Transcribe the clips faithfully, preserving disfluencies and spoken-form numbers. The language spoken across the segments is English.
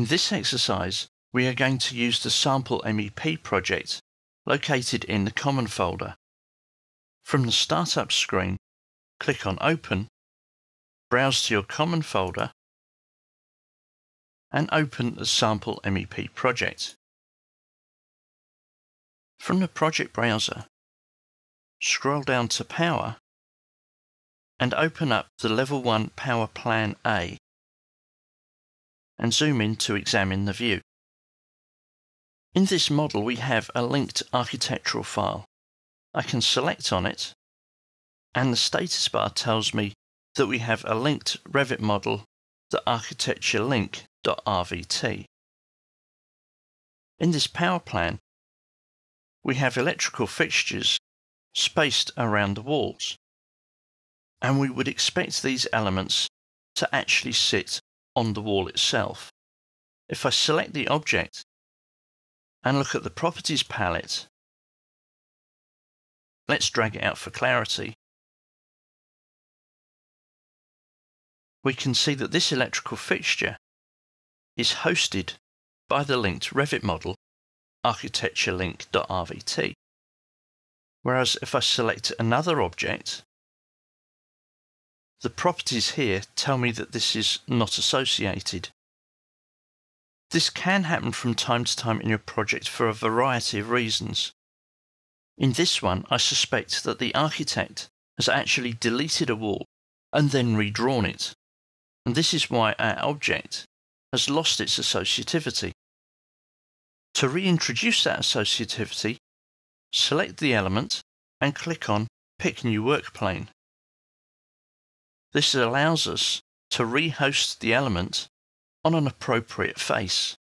In this exercise, we are going to use the sample M E P project located in the Common folder. From the Startup screen, click on Open, browse to your Common folder, and open the sample M E P project. From the project browser, scroll down to Power and open up the Level one Power Plan A and zoom in to examine the view. In this model we have a linked architectural file. I can select on it and the status bar tells me that we have a linked Revit model, the architecture link dot R V T. In this power plan, we have electrical fixtures spaced around the walls, and we would expect these elements to actually sit on the wall itself. If I select the object and look at the properties palette, let's drag it out for clarity, we can see that this electrical fixture is hosted by the linked Revit model, architecture link dot R V T. Whereas if I select another object, the properties here tell me that this is not associated. This can happen from time to time in your project for a variety of reasons. In this one, I suspect that the architect has actually deleted a wall and then redrawn it, and this is why our object has lost its associativity. To reintroduce that associativity, select the element and click on Pick New Workplane. This allows us to rehost the element on an appropriate face.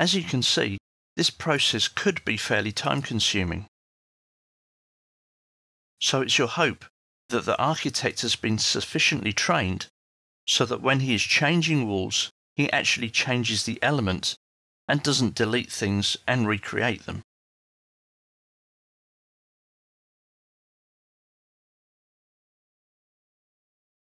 As you can see, this process could be fairly time-consuming. So it's your hope that the architect has been sufficiently trained so that when he is changing walls, he actually changes the element and doesn't delete things and recreate them.